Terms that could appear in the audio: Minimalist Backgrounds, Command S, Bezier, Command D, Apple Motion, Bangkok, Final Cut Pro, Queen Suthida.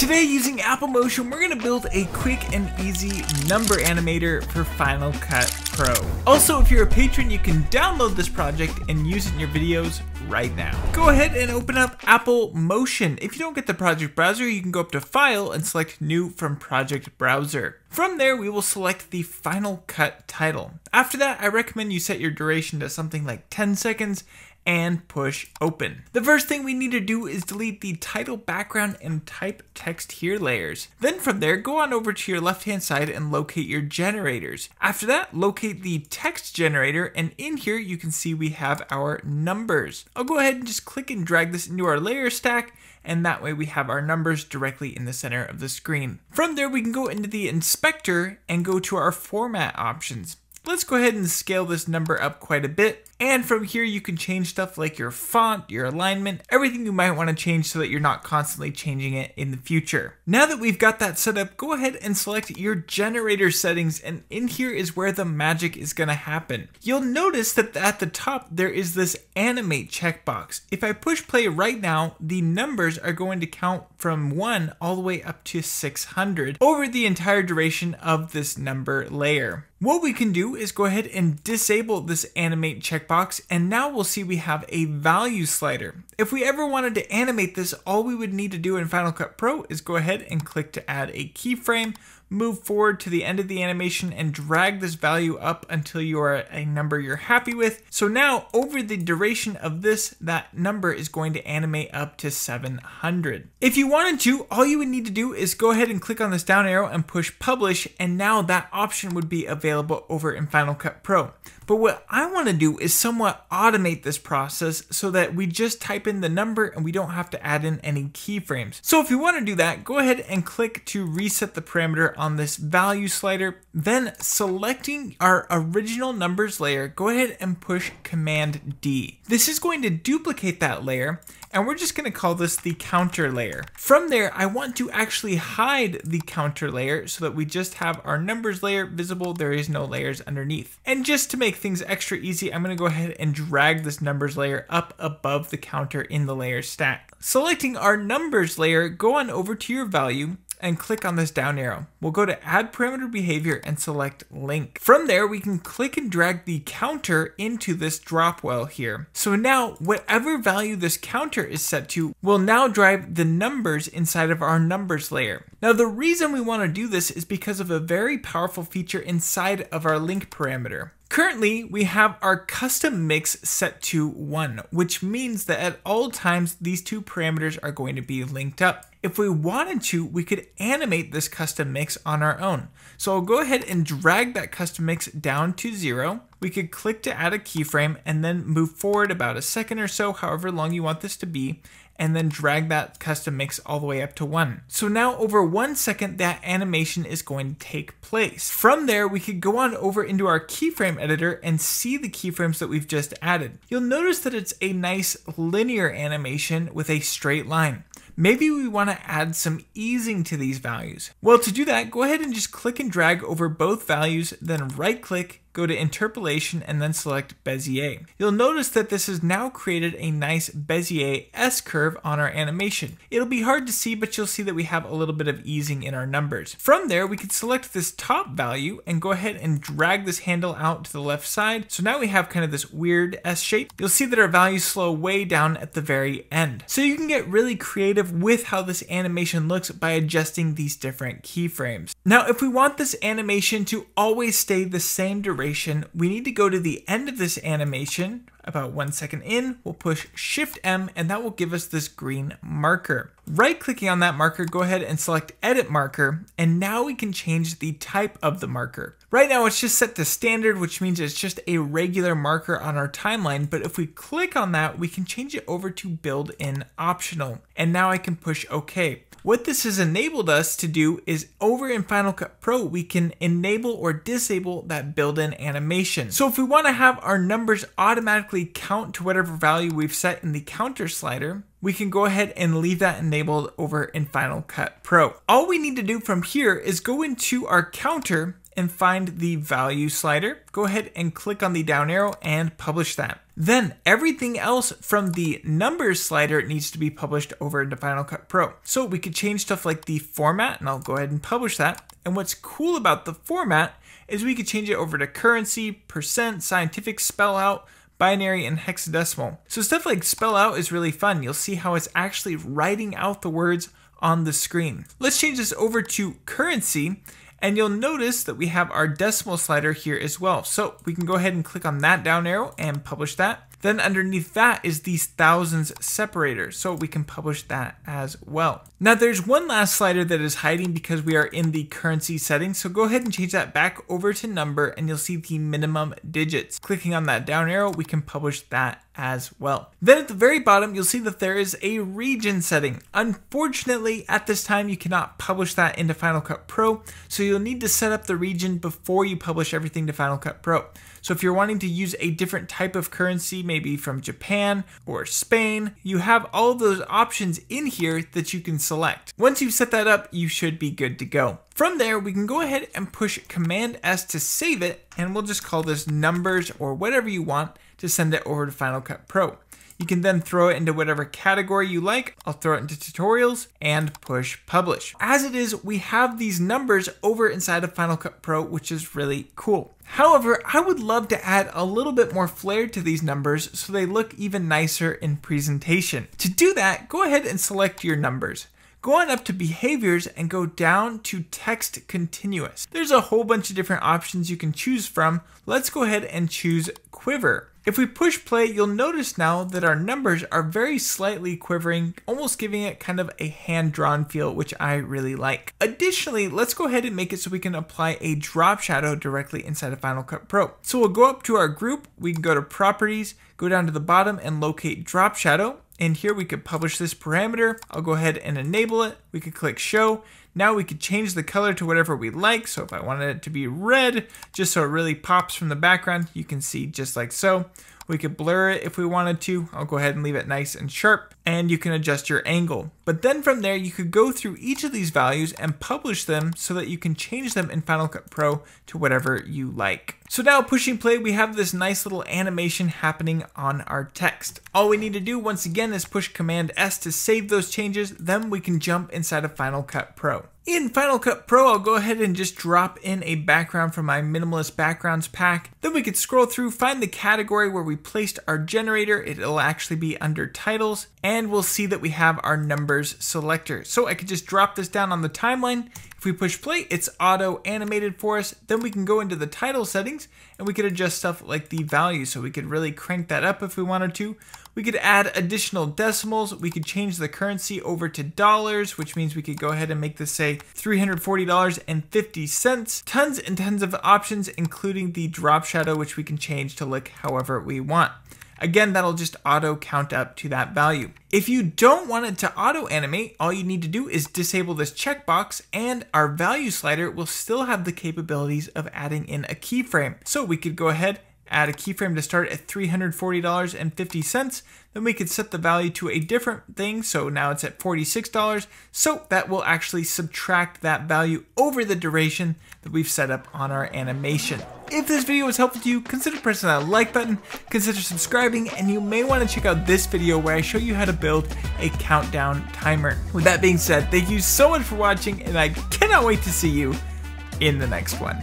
Today, using Apple Motion, we're going to build a quick and easy number animator for Final Cut Pro. Also, if you're a patron, you can download this project and use it in your videos right now. Go ahead and open up Apple Motion. If you don't get the project browser, you can go up to File and select New from Project Browser. From there, we will select the Final Cut title. After that, I recommend you set your duration to something like 10 seconds and push open. The first thing we need to do is delete the title, background, and type text here layers. Then from there, go on over to your left-hand side and locate your generators. After that, locate the text generator, and in here you can see we have our numbers. I'll go ahead and just click and drag this into our layer stack, and that way we have our numbers directly in the center of the screen. From there, we can go into the inspector and go to our format options. Let's go ahead and scale this number up quite a bit. And from here, you can change stuff like your font, your alignment, everything you might want to change so that you're not constantly changing it in the future. Now that we've got that set up, go ahead and select your generator settings, and in here is where the magic is going to happen. You'll notice that at the top, there is this animate checkbox. If I push play right now, the numbers are going to count from 1 all the way up to 600 over the entire duration of this number layer. What we can do is go ahead and disable this animate checkbox, and now we'll see we have a value slider. If we ever wanted to animate this, all we would need to do in Final Cut Pro is go ahead and click to add a keyframe, move forward to the end of the animation, and drag this value up until you are at a number you're happy with. So now, over the duration of this, that number is going to animate up to 700. If you wanted to, all you would need to do is go ahead and click on this down arrow and push publish, and now that option would be available over in Final Cut Pro. But what I want to do is somewhat automate this process so that we just type in the number and we don't have to add in any keyframes. So if you want to do that, go ahead and click to reset the parameter on this value slider. Then, selecting our original numbers layer, go ahead and push Command D. This is going to duplicate that layer, and we're just going to call this the counter layer. From there, I want to actually hide the counter layer so that we just have our numbers layer visible. There is no layers underneath. And just to make things extra easy, I'm going to go ahead and drag this numbers layer up above the counter in the layer stack. Selecting our numbers layer, go on over to your value and click on this down arrow. We'll go to Add Parameter Behavior and select Link. From there, we can click and drag the counter into this drop well here. So now, whatever value this counter is set to will now drive the numbers inside of our numbers layer. Now, the reason we want to do this is because of a very powerful feature inside of our link parameter. Currently, we have our custom mix set to 1, which means that at all times, these two parameters are going to be linked up. If we wanted to, we could animate this custom mix on our own. So I'll go ahead and drag that custom mix down to 0. We could click to add a keyframe and then move forward about a second or so, however long you want this to be, and then drag that custom mix all the way up to 1. So now over 1 second, that animation is going to take place. From there, we could go on over into our keyframe editor and see the keyframes that we've just added. You'll notice that it's a nice linear animation with a straight line. Maybe we want to add some easing to these values. Well, to do that, go ahead and just click and drag over both values, then right click, go to Interpolation, and then select Bezier. You'll notice that this has now created a nice Bezier S-curve on our animation. It'll be hard to see, but you'll see that we have a little bit of easing in our numbers. From there, we can select this top value and go ahead and drag this handle out to the left side. So now we have kind of this weird S shape. You'll see that our values slow way down at the very end. So you can get really creative with how this animation looks by adjusting these different keyframes. Now, if we want this animation to always stay the same duration, we need to go to the end of this animation. About 1 second in, we'll push Shift M, and that will give us this green marker. Right clicking on that marker, go ahead and select Edit Marker, and now we can change the type of the marker. Right now it's just set to standard, which means it's just a regular marker on our timeline, but if we click on that, we can change it over to built-in optional. And now I can push OK. What this has enabled us to do is over in Final Cut Pro, we can enable or disable that built-in animation. So if we want to have our numbers automatically count to whatever value we've set in the counter slider, we can go ahead and leave that enabled over in Final Cut Pro. All we need to do from here is go into our counter and find the value slider, go ahead and click on the down arrow and publish that. Then everything else from the numbers slider needs to be published over into Final Cut Pro. So we could change stuff like the format, and I'll go ahead and publish that. And what's cool about the format is we could change it over to currency, percent, scientific, spell out, binary, and hexadecimal. So stuff like spell out is really fun. You'll see how it's actually writing out the words on the screen. Let's change this over to currency, and you'll notice that we have our decimal slider here as well. So we can go ahead and click on that down arrow and publish that. Then underneath that is these thousands separator, so we can publish that as well. Now there's one last slider that is hiding because we are in the currency settings, so go ahead and change that back over to number, and you'll see the minimum digits. Clicking on that down arrow, we can publish that as well. Then at the very bottom, you'll see that there is a region setting. Unfortunately, at this time, you cannot publish that into Final Cut Pro, so you'll need to set up the region before you publish everything to Final Cut Pro. So if you're wanting to use a different type of currency, maybe from Japan or Spain, you have all those options in here that you can select. Once you've set that up, you should be good to go. From there, we can go ahead and push Command S to save it, and we'll just call this numbers or whatever you want to send it over to Final Cut Pro. You can then throw it into whatever category you like. I'll throw it into tutorials and push publish. As it is, we have these numbers over inside of Final Cut Pro, which is really cool. However, I would love to add a little bit more flair to these numbers so they look even nicer in presentation. To do that, go ahead and select your numbers. Go on up to behaviors and go down to text continuous. There's a whole bunch of different options you can choose from. Let's go ahead and choose quiver. If we push play, you'll notice now that our numbers are very slightly quivering, almost giving it kind of a hand-drawn feel, which I really like. Additionally, let's go ahead and make it so we can apply a drop shadow directly inside of Final Cut Pro. So we'll go up to our group, we can go to properties, go down to the bottom and locate drop shadow. And here we could publish this parameter. I'll go ahead and enable it. We could click show. Now we could change the color to whatever we like. So if I wanted it to be red, just so it really pops from the background, you can see just like so. We could blur it if we wanted to. I'll go ahead and leave it nice and sharp, and you can adjust your angle. But then from there, you could go through each of these values and publish them so that you can change them in Final Cut Pro to whatever you like. So now pushing play, we have this nice little animation happening on our text. All we need to do once again is push Command S to save those changes. Then we can jump inside of Final Cut Pro. In Final Cut Pro, I'll go ahead and just drop in a background from my Minimalist Backgrounds pack. Then we could scroll through, find the category where we placed our generator. It'll actually be under titles, and we'll see that we have our numbers selector. So I could just drop this down on the timeline. If we push play, it's auto animated for us. Then we can go into the title settings and we could adjust stuff like the value. So we could really crank that up if we wanted to. We could add additional decimals. We could change the currency over to dollars, which means we could go ahead and make this say $340.50. Tons and tons of options, including the drop shadow, which we can change to look however we want. Again, that'll just auto count up to that value. If you don't want it to auto animate, all you need to do is disable this checkbox, and our value slider will still have the capabilities of adding in a keyframe. So we could go ahead, add a keyframe to start at $340.50. Then we could set the value to a different thing. So now it's at $46. So that will actually subtract that value over the duration that we've set up on our animation. If this video was helpful to you, consider pressing that like button, consider subscribing, and you may want to check out this video where I show you how to build a countdown timer. With that being said, thank you so much for watching, and I cannot wait to see you in the next one.